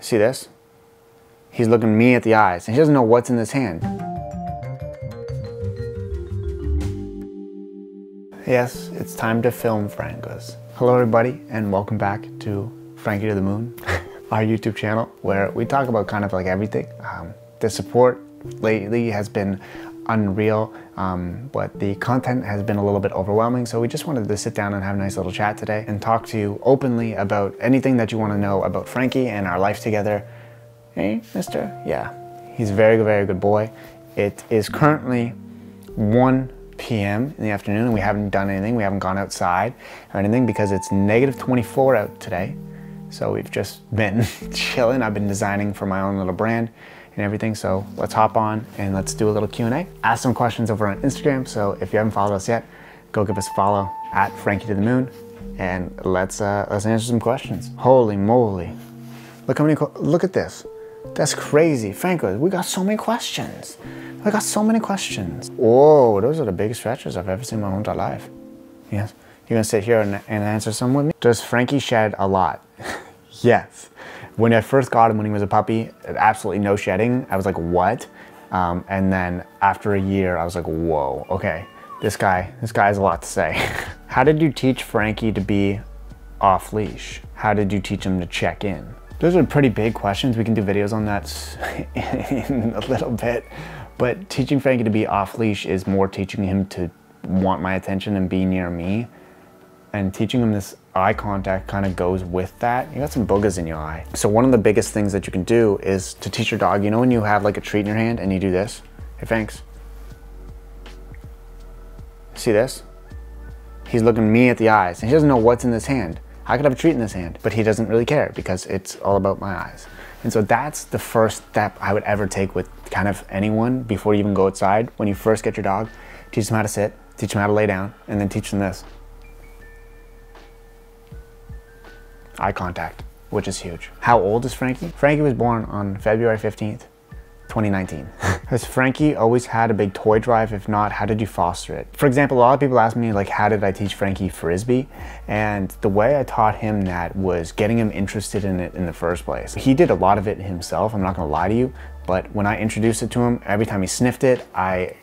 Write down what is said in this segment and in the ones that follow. See this? He's looking me at the eyes and he doesn't know what's in his hand. Yes, it's time to film Frangos. Hello everybody and welcome back to Frankie To The Moon, our YouTube channel where we talk about kind of like everything. The support lately has been unreal, but the content has been a little bit overwhelming, so we just wanted to sit down and have a nice little chat today and talk to you openly about anything that you want to know about Frankie and our life together. Hey, mister? Yeah, he's a very, very good boy. It is currently 1 p.m. in the afternoon and we haven't done anything. We haven't gone outside or anything because it's negative 24 out today. So we've just been chilling. I've been designing for my own little brand and everything. So let's hop on and let's do a little Q&A. Ask some questions over on Instagram. So if you haven't followed us yet, go give us a follow at Frankie To The Moon and let's answer some questions. Holy moly. Look how many, look at this. That's crazy. Franco, we got so many questions. I got so many questions. Whoa, those are the biggest stretches I've ever seen in my whole entire life. Yes, you're gonna sit here and answer some with me? Does Frankie shed a lot? Yes. When I first got him, when he was a puppy, absolutely no shedding. I was like, what? And then after a year, I was like, whoa, okay. This guy has a lot to say. How did you teach Frankie to be off leash? How did you teach him to check in? Those are pretty big questions. We can do videos on that in a little bit. But teaching Frankie to be off leash is more teaching him to want my attention and be near me. And teaching him this eye contact kind of goes with that. You got some boogers in your eye. So one of the biggest things that you can do is to teach your dog, you know when you have like a treat in your hand and you do this? Hey, thanks. See this? He's looking me at the eyes and he doesn't know what's in his hand. I could have a treat in his hand, but he doesn't really care because it's all about my eyes. And so that's the first step I would ever take with kind of anyone before you even go outside. When you first get your dog, teach them how to sit, teach them how to lay down, and then teach them this. Eye contact, which is huge. How old is Frankie? Frankie was born on February 15th, 2019. Has Frankie always had a big toy drive? If not, how did you foster it? For example, a lot of people ask me like, how did I teach Frankie Frisbee? And the way I taught him that was getting him interested in it in the first place. He did a lot of it himself, I'm not gonna lie to you, but when I introduced it to him, every time he sniffed it, I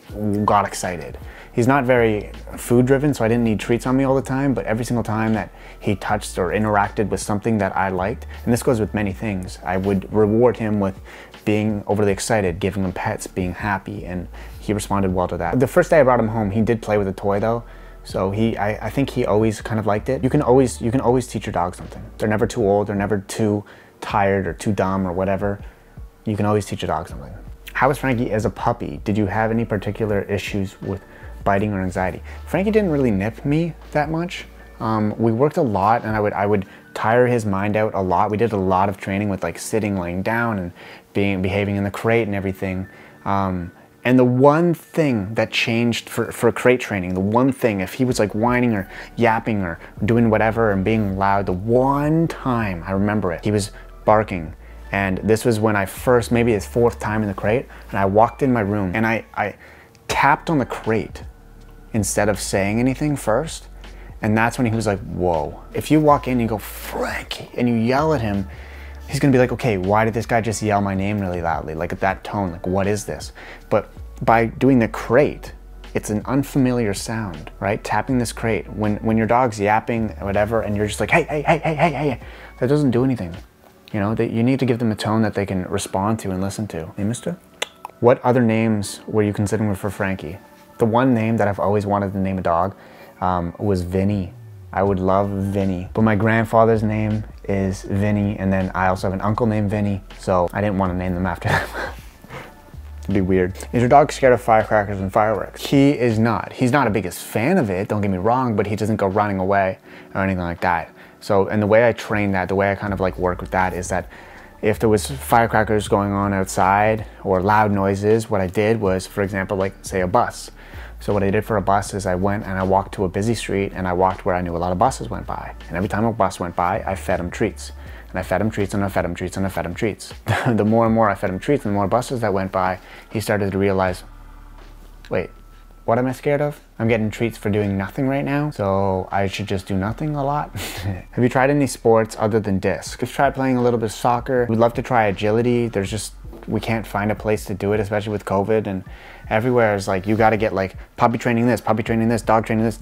got excited. He's not very food driven, so I didn't need treats on me all the time, but every single time that he touched or interacted with something that I liked, and this goes with many things, I would reward him with being overly excited, giving him pets, being happy, and he responded well to that. The first day I brought him home, he did play with a toy though, so I think he always kind of liked it. You can always teach your dog something. They're never too old, they're never too tired or too dumb or whatever. You can always teach your dog something. How was Frankie as a puppy? Did you have any particular issues with biting or anxiety? Frankie didn't really nip me that much. We worked a lot and I would tire his mind out a lot. We did a lot of training with like sitting, laying down and behaving in the crate and everything. And the one thing that changed for crate training, the one thing, if he was like whining or yapping or doing whatever and being loud, the one time I remember it, he was barking. And this was when I first, maybe his fourth time in the crate, and I walked in my room and I tapped on the crate instead of saying anything first. And that's when he was like, whoa. If you walk in and you go, Frankie, and you yell at him, he's gonna be like, okay, why did this guy just yell my name really loudly? Like at that tone, like what is this? But by doing the crate, it's an unfamiliar sound, right? Tapping this crate. When your dog's yapping or whatever, and you're just like, hey, hey, hey, hey, hey, hey, that doesn't do anything. You know, you need to give them a tone that they can respond to and listen to. Hey, mister? What other names were you considering for Frankie? The one name that I've always wanted to name a dog was Vinny. I would love Vinny, but my grandfather's name is Vinny, and then I also have an uncle named Vinny, so I didn't want to name them after him. It'd be weird. Is your dog scared of firecrackers and fireworks? He is not. He's not a biggest fan of it, don't get me wrong, but he doesn't go running away or anything like that. So, and the way I train that, the way I kind of like work with that is that if there was firecrackers going on outside or loud noises, what I did was, for example, like say a bus. So what I did for a bus is I went and I walked to a busy street and I walked where I knew a lot of buses went by. And every time a bus went by, I fed him treats. And I fed him treats and I fed him treats and I fed him treats. The more and more I fed him treats and the more buses that went by, he started to realize, wait, What am I scared of? I'm getting treats for doing nothing right now, so I should just do nothing a lot. Have you tried any sports other than disc? We've tried playing a little bit of soccer. We'd love to try agility. There's just, we can't find a place to do it, especially with COVID, and everywhere is like, you gotta get like puppy training this, dog training this, da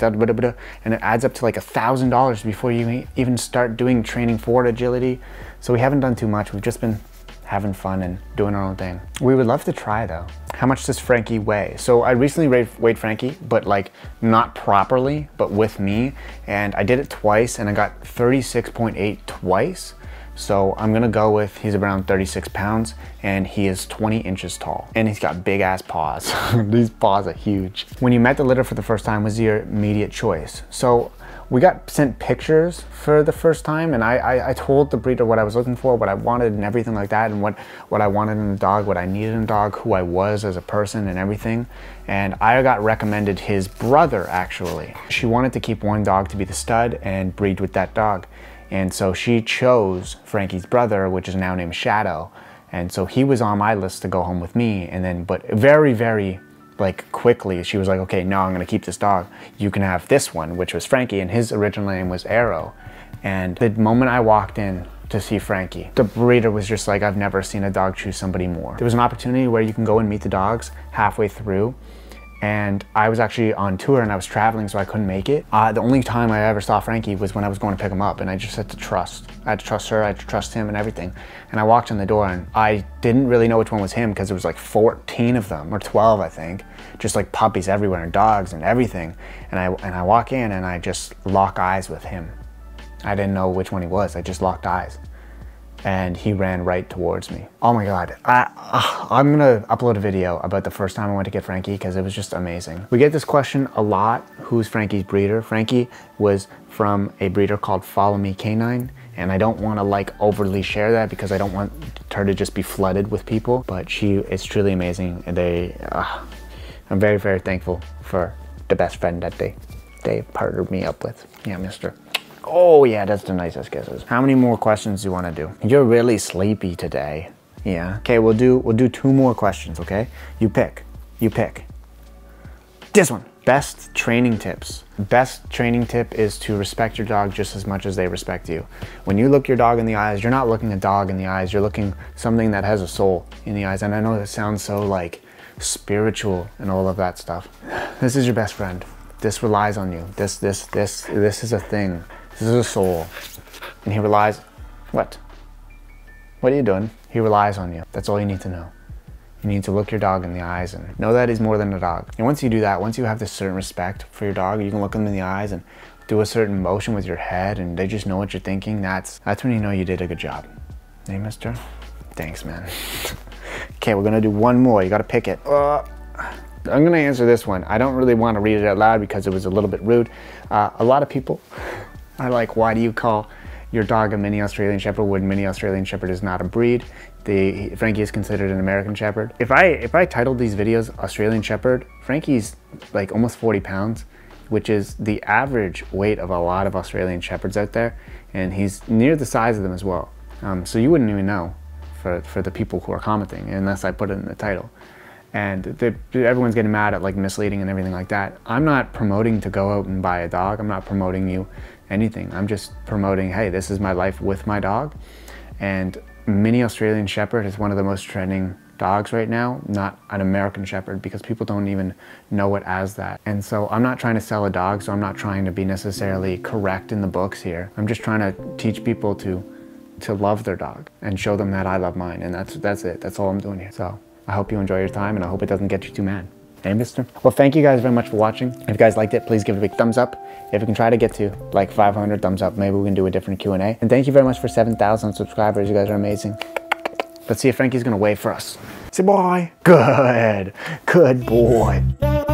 da da da, and it adds up to like $1,000 before you even start doing training for agility. So we haven't done too much. We've just been having fun and doing our own thing. We would love to try though. How much does Frankie weigh? So I recently weighed Frankie, but like not properly, but with me, and I did it twice and I got 36.8 twice. So I'm gonna go with, he's around 36 pounds and he is 20 inches tall and he's got big ass paws. These paws are huge. When you met the litter for the first time, was your immediate choice? So we got sent pictures for the first time and I told the breeder what I was looking for, what I wanted and everything like that, and what I wanted in a dog, what I needed in a dog, who I was as a person and everything. And I got recommended his brother actually. She wanted to keep one dog to be the stud and breed with that dog. And so she chose Frankie's brother, which is now named Shadow. And so he was on my list to go home with me. And then, but very, very like quickly, she was like, okay, no, I'm gonna keep this dog. You can have this one, which was Frankie, and his original name was Arrow. And the moment I walked in to see Frankie, the breeder was just like, I've never seen a dog choose somebody more. There was an opportunity where you can go and meet the dogs halfway through. And I was actually on tour and I was traveling, so I couldn't make it. The only time I ever saw Frankie was when I was going to pick him up, and I just had to trust. I had to trust her, I had to trust him and everything. And I walked in the door and I didn't really know which one was him because there was like 14 of them, or 12 I think, just like puppies everywhere and dogs and everything. And I walk in and I just lock eyes with him. I didn't know which one he was, I just locked eyes. And he ran right towards me. Oh my God, I'm gonna upload a video about the first time I went to get Frankie because it was just amazing. We get this question a lot, who's Frankie's breeder? Frankie was from a breeder called Follow Me Canine, and I don't wanna like overly share that because I don't want her to just be flooded with people, but she is truly amazing. And I'm very, very thankful for the best friend that they partnered me up with. Yeah, mister. Oh yeah, that's the nicest kisses. How many more questions do you want to do? You're really sleepy today. Yeah. Okay, we'll do two more questions, okay? You pick. This one. Best training tips. Best training tip is to respect your dog just as much as they respect you. When you look your dog in the eyes, you're not looking a dog in the eyes, you're looking something that has a soul in the eyes. And I know that sounds so like spiritual and all of that stuff. This is your best friend. This relies on you. This is a thing. This is a soul, and he relies, what are you doing? He relies on you. That's all you need to know. You need to look your dog in the eyes and know that he's more than a dog. And once you do that, once you have this certain respect for your dog, you can look him in the eyes and do a certain motion with your head and they just know what you're thinking. That's when you know you did a good job. Hey, mister? Thanks, man. Okay, we're gonna do one more. You gotta pick it. I'm gonna answer this one. I don't really wanna read it out loud because it was a little bit rude. A lot of people, I like, why do you call your dog a mini Australian Shepherd when mini Australian Shepherd is not a breed? Frankie is considered an American Shepherd. If I titled these videos Australian Shepherd, Frankie's like almost 40 pounds, which is the average weight of a lot of Australian Shepherds out there. And he's near the size of them as well. So you wouldn't even know for the people who are commenting unless I put it in the title. And everyone's getting mad at like misleading and everything like that. I'm not promoting to go out and buy a dog. I'm not promoting you anything. I'm just promoting, hey, this is my life with my dog. And Mini Australian Shepherd is one of the most trending dogs right now, not an American Shepherd, because people don't even know it as that. And so I'm not trying to sell a dog, so I'm not trying to be necessarily correct in the books here. I'm just trying to teach people to love their dog and show them that I love mine. And that's it. That's all I'm doing here. So I hope you enjoy your time and I hope it doesn't get you too mad. Hey, mister. Well, thank you guys very much for watching. If you guys liked it, please give it a big thumbs up. If we can try to get to like 500 thumbs up, maybe we can do a different Q&A. And thank you very much for 7,000 subscribers. You guys are amazing. Let's see if Frankie's gonna wave for us. Say bye. Good boy.